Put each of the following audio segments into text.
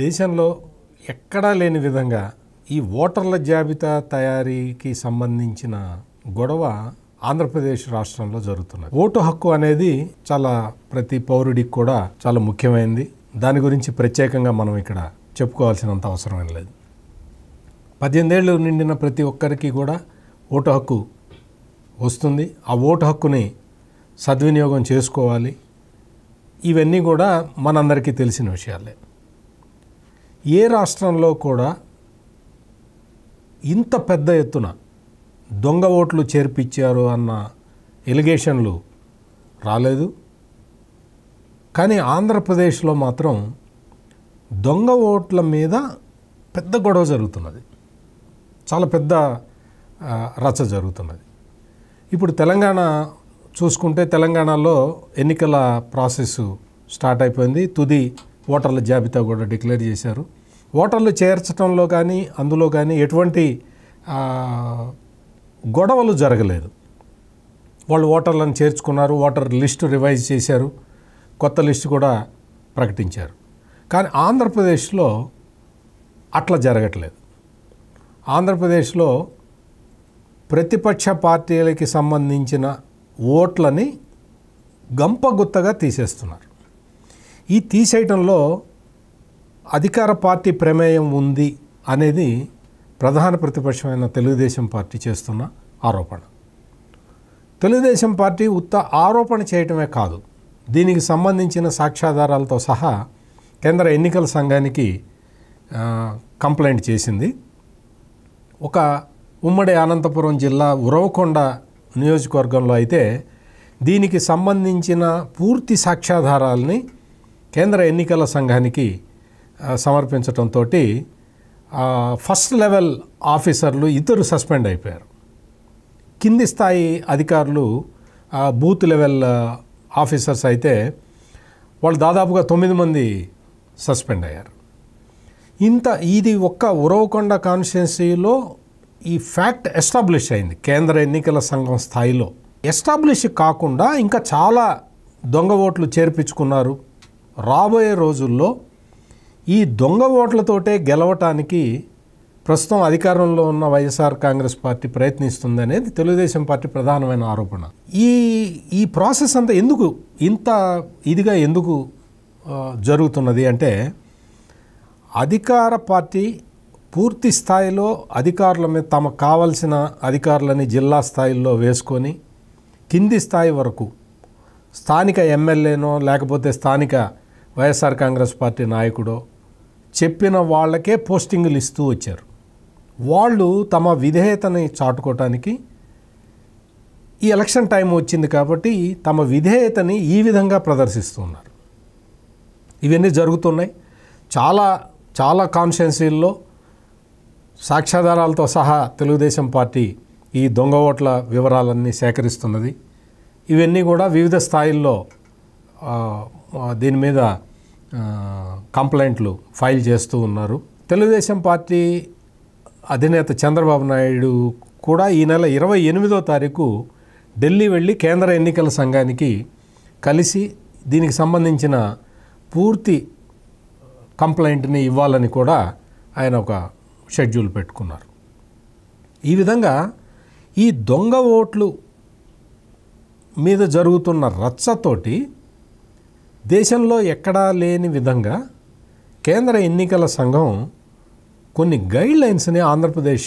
దేశంలో ఎక్కడా లేని విధంగా ఈ ఓటర్ల జాబితా తయారీకి సంబంధించిన గొడవ ఆంధ్రప్రదేశ్ రాష్ట్రంలో జరుగుతున్నది. ఓటు హక్కు అనేది చాలా ప్రతి పౌరుడికి కూడా చాలా ముఖ్యమైనది. దాని గురించి ప్రత్యేకంగా మనం ఇక్కడ చెప్పుకోవాల్సినంత అవసరం లేదు. 18 ఏళ్ళు నిండిన ప్రతి ఒక్కరికి కూడా ఓటు హక్కు వస్తుంది. ఆ ఓటు హక్కుని సద్వినియోగం చేసుకోవాలి. ఇవన్నీ కూడా మనందరికీ తెలిసిన విషయాలే. ఏ రాష్ట్రంలో కూడా ఇంత పెద్ద ఎత్తున దొంగ ఓట్లు చేర్పించారు అన్న ఎలిగేషన్లు రాలేదు. కానీ ఆంధ్రప్రదేశ్లో మాత్రం దొంగ ఓట్ల మీద పెద్ద గొడవ జరుగుతున్నది, చాలా పెద్ద రచ్చ జరుగుతున్నది. ఇప్పుడు తెలంగాణ చూసుకుంటే తెలంగాణలో ఎన్నికల ప్రాసెస్ స్టార్ట్ అయిపోయింది. తుది ఓటర్ల జాబితా కూడా డిక్లేర్ చేశారు. ఓటర్లు చేర్చడంలో కానీ అందులో కానీ ఎటువంటి గొడవలు జరగలేదు. వాళ్ళు ఓటర్లను చేర్చుకున్నారు, ఓటర్ లిస్టు రివైజ్ చేశారు, కొత్త లిస్టు కూడా ప్రకటించారు. కానీ ఆంధ్రప్రదేశ్లో అట్లా జరగట్లేదు. ఆంధ్రప్రదేశ్లో ప్రతిపక్ష పార్టీలకి సంబంధించిన ఓట్లని గంపగుత్తగా తీసేస్తున్నారు. ఈ తీసేయటంలో అధికార పార్టీ ప్రమేయం ఉంది అనేది ప్రధాన ప్రతిపక్షమైన తెలుగుదేశం పార్టీ చేస్తున్న ఆరోపణ. తెలుగుదేశం పార్టీ ఉత్త ఆరోపణ చేయటమే కాదు, దీనికి సంబంధించిన సాక్ష్యాధారాలతో సహా కేంద్ర ఎన్నికల సంఘానికి కంప్లైంట్ చేసింది. ఒక ఉమ్మడి అనంతపురం జిల్లా ఉరవకొండ నియోజకవర్గంలో అయితే దీనికి సంబంధించిన పూర్తి సాక్ష్యాధారాలని కేంద్ర ఎన్నికల సంఘానికి సమర్పించడంతో ఫస్ట్ లెవెల్ ఆఫీసర్లు ఇద్దరు సస్పెండ్ అయిపోయారు. కింది స్థాయి అధికారులు బూత్ లెవెల్ ఆఫీసర్స్ అయితే వాళ్ళు దాదాపుగా 9 మంది సస్పెండ్ అయ్యారు. ఇది ఒక్క ఉరవకొండ కాన్స్టిట్యున్సీలో ఈ ఫ్యాక్ట్ ఎస్టాబ్లిష్ అయింది. కేంద్ర ఎన్నికల సంఘం స్థాయిలో ఎస్టాబ్లిష్ కాకుండా ఇంకా చాలా దొంగ ఓట్లు చేర్పించుకున్నారు. రాబోయే రోజుల్లో ఈ దొంగ ఓట్లతోటే గెలవటానికి ప్రస్తుతం అధికారంలో ఉన్న వైఎస్ఆర్ కాంగ్రెస్ పార్టీ ప్రయత్నిస్తుంది అనేది తెలుగుదేశం పార్టీ ప్రధానమైన ఆరోపణ. ఈ ప్రాసెస్ అంతా ఎందుకు ఇంత ఇదిగా ఎందుకు జరుగుతున్నది అంటే అధికార పార్టీ పూర్తి స్థాయిలో అధికారుల మీద తమకు కావాల్సిన అధికారులని జిల్లా స్థాయిల్లో వేసుకొని కింది స్థాయి వరకు స్థానిక ఎమ్మెల్యేనో లేకపోతే స్థానిక వైఎస్ఆర్ కాంగ్రెస్ పార్టీ నాయకుడో చెప్పిన వాళ్ళకే పోస్టింగులు ఇస్తూ వచ్చారు. వాళ్ళు తమ విధేయతని చాటుకోవటానికి ఈ ఎలక్షన్ టైం వచ్చింది కాబట్టి తమ విధేయతని ఈ విధంగా ప్రదర్శిస్తున్నారు. ఇవన్నీ జరుగుతున్నాయి. చాలా చాలా కాన్స్టిట్యున్సీల్లో సాక్ష్యాధారాలతో సహా తెలుగుదేశం పార్టీ ఈ దొంగ ఓట్ల వివరాలన్నీ సేకరిస్తున్నది. ఇవన్నీ కూడా వివిధ స్థాయిల్లో దీని మీద కంప్లైంట్లు ఫైల్ చేస్తూ ఉన్నారు. తెలుగుదేశం పార్టీ అధినేత చంద్రబాబు నాయుడు కూడా ఈ నెల 28వ తారీఖు ఢిల్లీ వెళ్ళి కేంద్ర ఎన్నికల సంఘానికి కలిసి దీనికి సంబంధించిన పూర్తి కంప్లైంట్ని ఇవ్వాలని కూడా ఆయన ఒక షెడ్యూల్ పెట్టుకున్నారు. ఈ విధంగా ఈ దొంగ ఓట్లు మీద జరుగుతున్న రచ్చతోటి దేశంలో ఎక్కడా లేని విధంగా కేంద్ర ఎన్నికల సంఘం కొన్ని గైడ్లైన్స్ని ఆంధ్రప్రదేశ్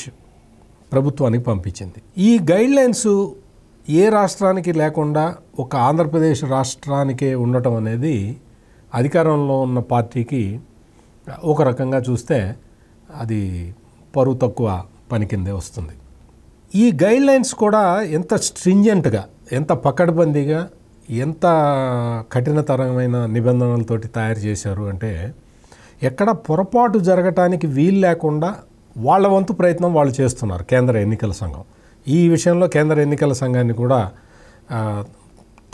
ప్రభుత్వానికి పంపించింది. ఈ గైడ్లైన్స్ ఏ రాష్ట్రానికి లేకుండా ఒక ఆంధ్రప్రదేశ్ రాష్ట్రానికే ఉండటం అనేది అధికారంలో ఉన్న పార్టీకి ఒక రకంగా చూస్తే అది పరువు తక్కువ పని కిందే వస్తుంది. ఈ గైడ్లైన్స్ కూడా ఎంత స్ట్రింజెంట్గా, ఎంత పకడ్బందీగా, ఎంత కఠినతరమైన నిబంధనలతోటి తయారు చేశారు అంటే ఎక్కడ పొరపాటు జరగటానికి వీలు లేకుండా వాళ్ళ వంతు ప్రయత్నం వాళ్ళు చేస్తున్నారు కేంద్ర ఎన్నికల సంఘం. ఈ విషయంలో కేంద్ర ఎన్నికల సంఘాన్ని కూడా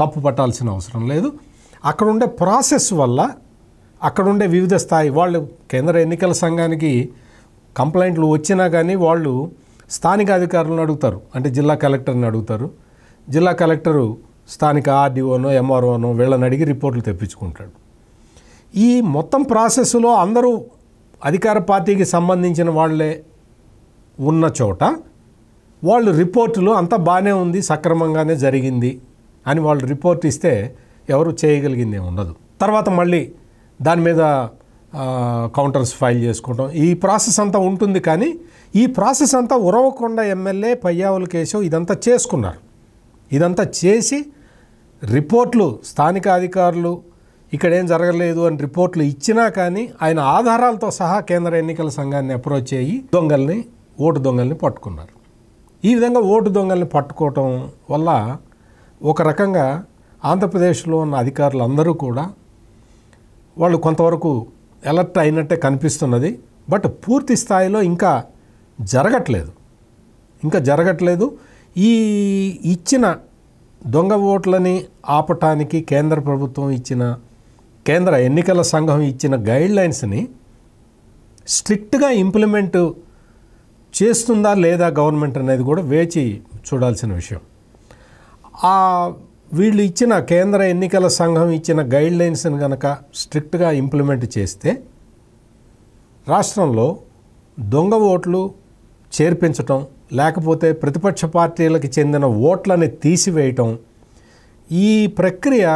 తప్పు పట్టాల్సిన అవసరం లేదు. అక్కడ ఉండే ప్రాసెస్ వల్ల అక్కడ ఉండే వివిధ స్థాయి వాళ్ళు కేంద్ర ఎన్నికల సంఘానికి కంప్లైంట్లు వచ్చినా కానీ వాళ్ళు స్థానిక అధికారులను అడుగుతారు, అంటే జిల్లా కలెక్టర్ని అడుగుతారు. జిల్లా కలెక్టరు స్థానిక ఆర్డీఓనో ఎంఆర్ఓనో వీళ్ళని అడిగి రిపోర్ట్లు తెప్పించుకుంటాడు. ఈ మొత్తం ప్రాసెస్లో అందరూ అధికార పార్టీకి సంబంధించిన వాళ్ళే ఉన్న చోట వాళ్ళు రిపోర్టులు అంతా బానే ఉంది సక్రమంగానే జరిగింది అని వాళ్ళు రిపోర్ట్ ఇస్తే ఎవరు చేయగలిగిందే ఉండదు. తర్వాత మళ్ళీ దాని మీద కౌంటర్స్ ఫైల్ చేసుకోవడం ఈ ప్రాసెస్ అంతా ఉంటుంది. కానీ ఈ ప్రాసెస్ అంతా ఉరవకొండ ఎమ్మెల్యే పయ్యావుల కేశవ్ ఇదంతా చేసుకున్నారు. ఇదంతా చేసి రిపోర్ట్లు స్థానిక అధికారులు ఇక్కడేం జరగలేదు అని రిపోర్ట్లు ఇచ్చినా కానీ ఆయన ఆధారాలతో సహా కేంద్ర ఎన్నికల సంఘాన్ని అప్రోచ్ అయ్యి దొంగల్ని ఓటు దొంగల్ని పట్టుకున్నారు. ఈ విధంగా ఓటు దొంగల్ని పట్టుకోవటం వల్ల ఒక రకంగా ఆంధ్రప్రదేశ్లో ఉన్న అధికారులందరూ కూడా వాళ్ళు కొంతవరకు అలర్ట్ అయినట్టే కనిపిస్తున్నది. బట్ పూర్తి స్థాయిలో ఇంకా జరగట్లేదు, ఇంకా జరగట్లేదు. ఈ ఇచ్చిన దొంగ ఓట్లని ఆపటానికి కేంద్ర ప్రభుత్వం ఇచ్చిన కేంద్ర ఎన్నికల సంఘం ఇచ్చిన గైడ్లైన్స్ని స్ట్రిక్ట్గా ఇంప్లిమెంట్ చేస్తుందా లేదా గవర్నమెంట్ అనేది కూడా వేచి చూడాల్సిన విషయం. వీళ్ళు ఇచ్చిన కేంద్ర ఎన్నికల సంఘం ఇచ్చిన గైడ్లైన్స్ని కనుక స్ట్రిక్ట్గా ఇంప్లిమెంట్ చేస్తే రాష్ట్రంలో దొంగ ఓట్లు చేర్పించటం, లేకపోతే ప్రతిపక్ష పార్టీలకు చెందిన ఓట్లని తీసివేయటం, ఈ ప్రక్రియ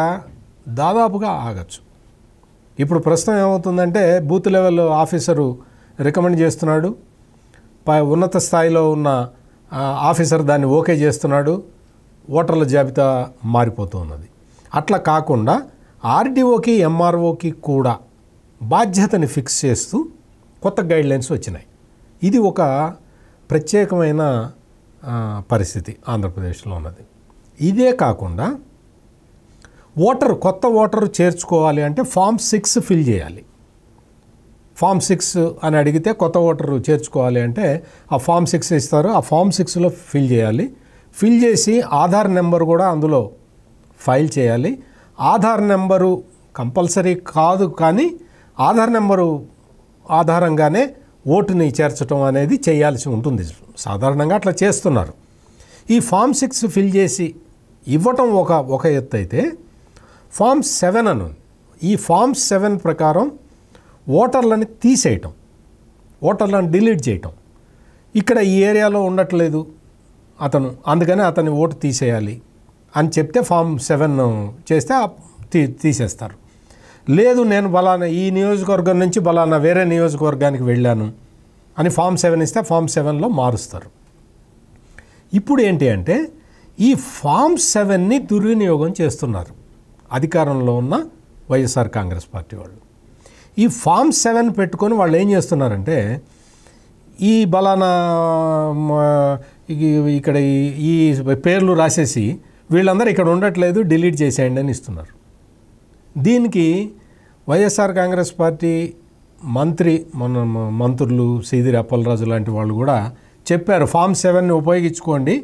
దాదాపుగా ఆగచ్చు. ఇప్పుడు ప్రస్తుతం ఏమవుతుందంటే బూత్ లెవెల్ ఆఫీసరు రికమెండ్ చేస్తున్నాడు, ఉన్నత స్థాయిలో ఉన్న ఆఫీసర్ దాన్ని ఓకే చేస్తున్నాడు, ఓటర్ల జాబితా మారిపోతూ ఉన్నది. అట్లా కాకుండా ఆర్డీఓకి ఎంఆర్ఓకి కూడా బాధ్యతని ఫిక్స్ చేస్తూ కొత్త గైడ్లైన్స్ వచ్చినాయి. ఇది ఒక ప్రత్యేకమైన పరిస్థితి ఆంధ్రప్రదేశ్లో ఉన్నది. ఇదే కాకుండా ఓటరు కొత్త ఓటరు చేర్చుకోవాలి అంటే ఫామ్ 6 ఫిల్ చేయాలి. ఫామ్ 6 అని అడిగితే కొత్త ఓటరు చేర్చుకోవాలి అంటే ఆ ఫామ్ 6 ఇస్తారు. ఆ ఫామ్ 6లో ఫిల్ చేయాలి. ఫిల్ చేసి ఆధార్ నెంబర్ కూడా అందులో ఫైల్ చేయాలి. ఆధార్ నెంబరు కంపల్సరీ కాదు, కానీ ఆధార్ నెంబరు ఆధారంగానే ఓటుని చేర్చడం అనేది చేయాల్సి ఉంటుంది. సాధారణంగా అట్లా చేస్తున్నారు. ఈ ఫామ్ 6 ఫిల్ చేసి ఇవ్వటం ఒక ఎత్తు అయితే ఫామ్ 7 అని ఉంది. ఈ ఫామ్ 7 ప్రకారం ఓటర్లను తీసేయటం, ఓటర్లను డిలీట్ చేయటం. ఇక్కడ ఈ ఏరియాలో ఉండట్లేదు అతను, అందుకని అతని ఓటు తీసేయాలి అని చెప్తే ఫామ్ 7 చేస్తే తీసేస్తారు. లేదు నేను బలానా ఈ నియోజకవర్గం నుంచి బలానా వేరే నియోజకవర్గానికి వెళ్ళాను అని ఫామ్ 7 ఇస్తే ఫామ్ 7లో మారుస్తారు. ఇప్పుడు ఏంటి అంటే ఈ ఫామ్ 7ని దుర్వినియోగం చేస్తున్నారు అధికారంలో ఉన్న వైఎస్ఆర్ కాంగ్రెస్ పార్టీ వాళ్ళు. ఈ ఫామ్ 7 పెట్టుకొని వాళ్ళు ఏం చేస్తున్నారంటే ఈ బలానా ఇక్కడ ఈ పేర్లు రాసేసి వీళ్ళందరూ ఇక్కడ ఉండట్లేదు డిలీట్ చేసేయండి అని ఇస్తున్నారు. దీనికి వైఎస్ఆర్ కాంగ్రెస్ పార్టీ మంత్రులు సీదిరి అప్పలరాజు లాంటి వాళ్ళు కూడా చెప్పారు, ఫామ్ 7ని ఉపయోగించుకోండి,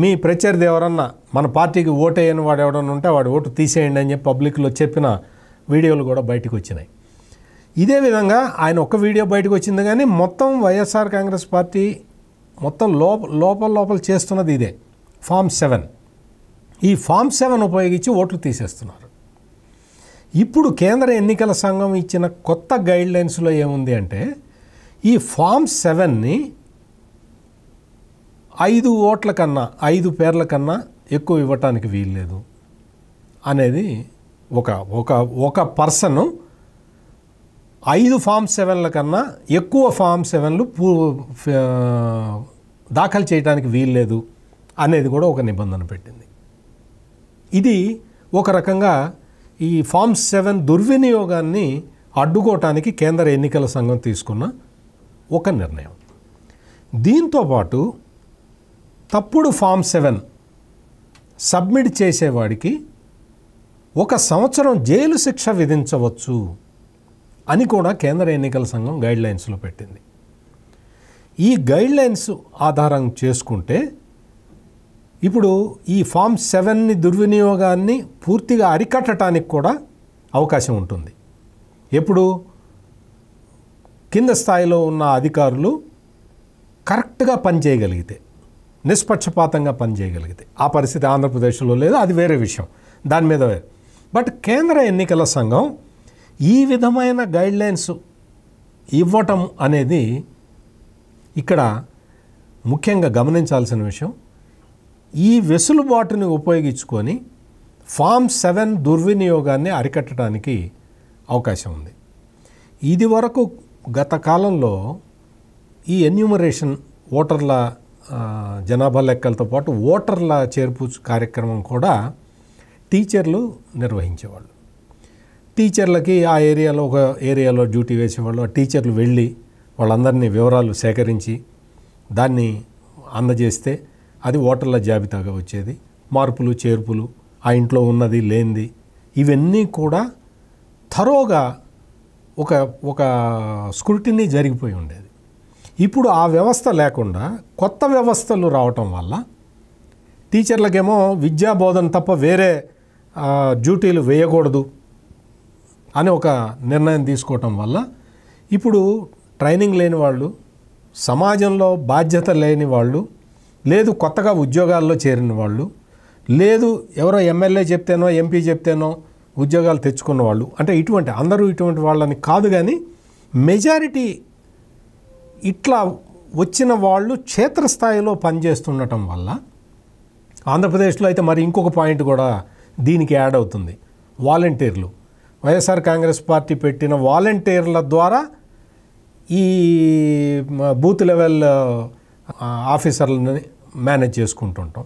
మీ ప్రత్యర్థి ఎవరన్నా మన పార్టీకి ఓటేయని వాడు ఎవడన్నా ఉంటే వాడు ఓటు తీసేయండి అని చెప్పి పబ్లిక్లో చెప్పిన వీడియోలు కూడా బయటకు వచ్చినాయి. ఇదే విధంగా ఆయన ఒక్క వీడియో బయటకు వచ్చింది, కానీ మొత్తం వైఎస్ఆర్ కాంగ్రెస్ పార్టీ మొత్తం లోపల చేస్తున్నది ఇదే ఫామ్ 7. ఈ ఫామ్ 7 ఉపయోగించి ఓట్లు తీసేస్తున్నారు. ఇప్పుడు కేంద్ర ఎన్నికల సంఘం ఇచ్చిన కొత్త గైడ్లైన్స్లో ఏముంది అంటే ఈ ఫామ్ 7ని 5 ఓట్ల కన్నా 5 పేర్ల కన్నా ఎక్కువ ఇవ్వటానికి వీల్లేదు అనేది. ఒక ఒక ఒక పర్సన్ 5 ఫామ్ 7ల కన్నా ఎక్కువ ఫామ్ 7లు దాఖలు చేయడానికి వీల్లేదు అనేది కూడా ఒక నిబంధన పెట్టింది. ఇది ఒక రకంగా ఈ ఫామ్ 7 దుర్వినియోగాన్ని అడ్డుకోవటానికి కేంద్ర ఎన్నికల సంఘం తీసుకున్న ఒక నిర్ణయం. దీంతోపాటు తప్పుడు ఫామ్ 7 సబ్మిట్ చేసేవాడికి 1 సంవత్సరం జైలు శిక్ష విధించవచ్చు అని కూడా కేంద్ర ఎన్నికల సంఘం గైడ్లైన్స్లో పెట్టింది. ఈ గైడ్లైన్స్ ఆధారం చేసుకుంటే ఇప్పుడు ఈ ఫామ్ 7ని దుర్వినియోగాన్ని పూర్తిగా అరికట్టడానికి కూడా అవకాశం ఉంటుంది. ఎప్పుడు కింద స్థాయిలో ఉన్న అధికారులు కరెక్ట్గా పనిచేయగలిగితే, నిష్పక్షపాతంగా పనిచేయగలిగితే. ఆ పరిస్థితి ఆంధ్రప్రదేశ్లో లేదు, అది వేరే విషయం, దాని మీద వేరే. బట్ కేంద్ర ఎన్నికల సంఘం ఈ విధమైన గైడ్లైన్స్ ఇవ్వటం అనేది ఇక్కడ ముఖ్యంగా గమనించాల్సిన విషయం. ఈ వెసులుబాటుని ఉపయోగించుకొని ఫామ్ 7 దుర్వినియోగాన్ని అరికట్టడానికి అవకాశం ఉంది. ఇది వరకు గత కాలంలో ఈ ఎన్యూమరేషన్ ఓటర్ల జనాభా లెక్కలతో పాటు ఓటర్ల చేర్పు కార్యక్రమం కూడా టీచర్లు నిర్వహించేవాళ్ళు. టీచర్లకి ఆ ఏరియాలో ఒక ఏరియాలో డ్యూటీ వేసేవాళ్ళు. టీచర్లు వెళ్ళి వాళ్ళందరినీ వివరాలు సేకరించి దాన్ని అందజేస్తే అది ఓటర్ల జాబితాగా వచ్చేది. మార్పులు చేర్పులు ఆ ఇంట్లో ఉన్నది లేనిది ఇవన్నీ కూడా తరోగా ఒక ఒక స్క్రూటినీ జరిగిపోయి ఉండేది. ఇప్పుడు ఆ వ్యవస్థ లేకుండా కొత్త వ్యవస్థలు రావటం వల్ల టీచర్లకేమో విద్యాబోధన తప్ప వేరే డ్యూటీలు వేయకూడదు అని ఒక నిర్ణయం తీసుకోవటం వల్ల ఇప్పుడు ట్రైనింగ్ లేని వాళ్ళు, సమాజంలో బాధ్యత లేని వాళ్ళు, లేదు కొత్తగా ఉద్యోగాల్లో చేరిన వాళ్ళు, లేదు ఎవరో ఎమ్మెల్యే చెప్తేనో ఎంపీ చెప్తేనో ఉద్యోగాలు తెచ్చుకున్న వాళ్ళు, అంటే ఇటువంటి అందరూ ఇటువంటి వాళ్ళని కాదు కానీ మెజారిటీ ఇట్లా వచ్చిన వాళ్ళు క్షేత్రస్థాయిలో పనిచేస్తుండటం వల్ల ఆంధ్రప్రదేశ్లో అయితే మరి ఇంకొక పాయింట్ కూడా దీనికి యాడ్ అవుతుంది. వాలంటీర్లు, వైఎస్ఆర్ కాంగ్రెస్ పార్టీ పెట్టిన వాలంటీర్ల ద్వారా ఈ బూత్ లెవెల్ ఆఫీసర్లని మేనేజ్ చేసుకుంటుంటాం.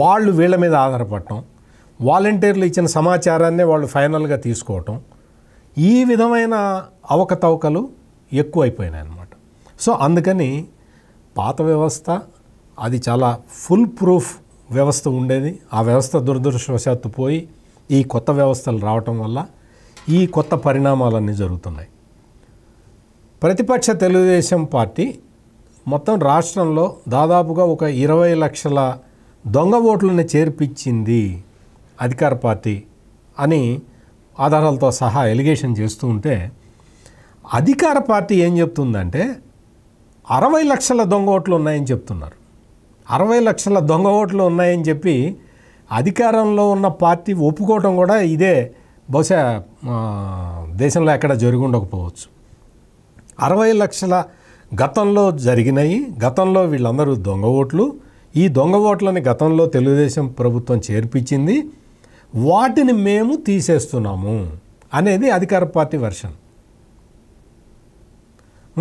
వాళ్ళు వీళ్ళ మీద ఆధారపడటం, వాలంటీర్లు ఇచ్చిన సమాచారాన్ని వాళ్ళు ఫైనల్గా తీసుకోవటం, ఈ విధమైన అవకతవకలు ఎక్కువైపోయినాయి అన్నమాట. సో అందుకని పాత వ్యవస్థ అది చాలా ఫుల్ ప్రూఫ్ వ్యవస్థ ఉండేది. ఆ వ్యవస్థ దురదృష్టవశాత్తు పోయి ఈ కొత్త వ్యవస్థలు రావటం వల్ల ఈ కొత్త పరిణామాలన్నీ జరుగుతున్నాయి. ప్రతిపక్ష తెలుగుదేశం పార్టీ మొత్తం రాష్ట్రంలో దాదాపుగా ఒక 20 లక్షల దొంగ ఓట్లను చేర్పించింది అధికార పార్టీ అని ఆధారాలతో సహా ఎలిగేషన్ చేస్తూ ఉంటే, అధికార పార్టీ ఏం చెప్తుందంటే 60 లక్షల దొంగ ఓట్లు ఉన్నాయని చెప్తున్నారు. 60 లక్షల దొంగ ఓట్లు ఉన్నాయని చెప్పి అధికారంలో ఉన్న పార్టీ ఒప్పుకోవటం కూడా ఇదే బహుశా దేశంలో ఎక్కడ జరిగి ఉండకపోవచ్చు. 60 లక్షల గతంలో జరిగినాయి, గతంలో వీళ్ళందరూ దొంగ ఓట్లు. ఈ దొంగ ఓట్లని గతంలో తెలుగుదేశం ప్రభుత్వం చేర్పించింది, వాటిని మేము తీసేస్తున్నాము అనేది అధికార పార్టీ వర్షన్.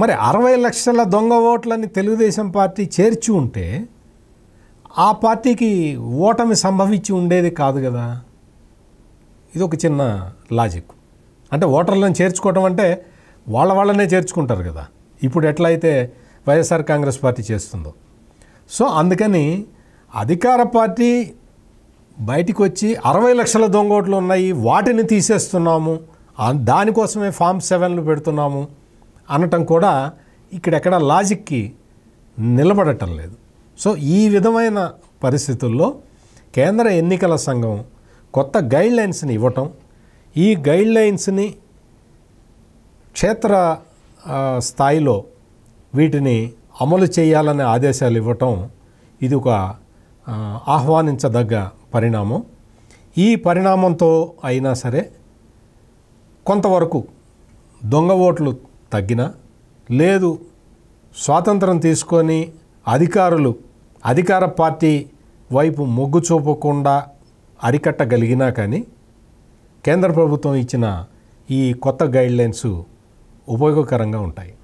మరి 60 లక్షల దొంగ ఓట్లని తెలుగుదేశం పార్టీ చేర్చి ఉంటే ఆ పార్టీకి ఓటమి సంభవించి ఉండేది కాదు కదా. ఇది ఒక చిన్న లాజిక్. అంటే ఓటర్లను చేర్చుకోవటం అంటే వాళ్ళనే చేర్చుకుంటారు కదా, ఇప్పుడు ఎట్లయితే వైఎస్ఆర్ కాంగ్రెస్ పార్టీ చేస్తుందో. సో అందుకని అధికార పార్టీ బయటికి వచ్చి 60 లక్షల దొంగ ఓట్లు ఉన్నాయి, వాటిని తీసేస్తున్నాము, దానికోసమే ఫామ్ 7లు పెడుతున్నాము అనటం కూడా ఇక్కడెక్కడ లాజిక్కి నిలబడటం లేదు. సో ఈ విధమైన పరిస్థితుల్లో కేంద్ర ఎన్నికల సంఘం కొత్త గైడ్లైన్స్ని ఇవ్వటం, ఈ గైడ్లైన్స్ని క్షేత్ర స్థాయిలో వీటిని అమలు చేయాలనే ఆదేశాలు ఇవ్వటం ఇది ఒక ఆహ్వానించదగ్గ పరిణామం. ఈ పరిణామంతో అయినా సరే కొంతవరకు దొంగ ఓట్లు తగ్గినా, లేదు స్వాతంత్రం తీసుకొని అధికారులు అధికార పార్టీ వైపు మొగ్గు చూపకుండా అరికట్టగలిగినా కానీ కేంద్ర ప్రభుత్వం ఇచ్చిన ఈ కొత్త గైడ్లైన్స్ ఉపయోగకరంగా ఉంటాయి.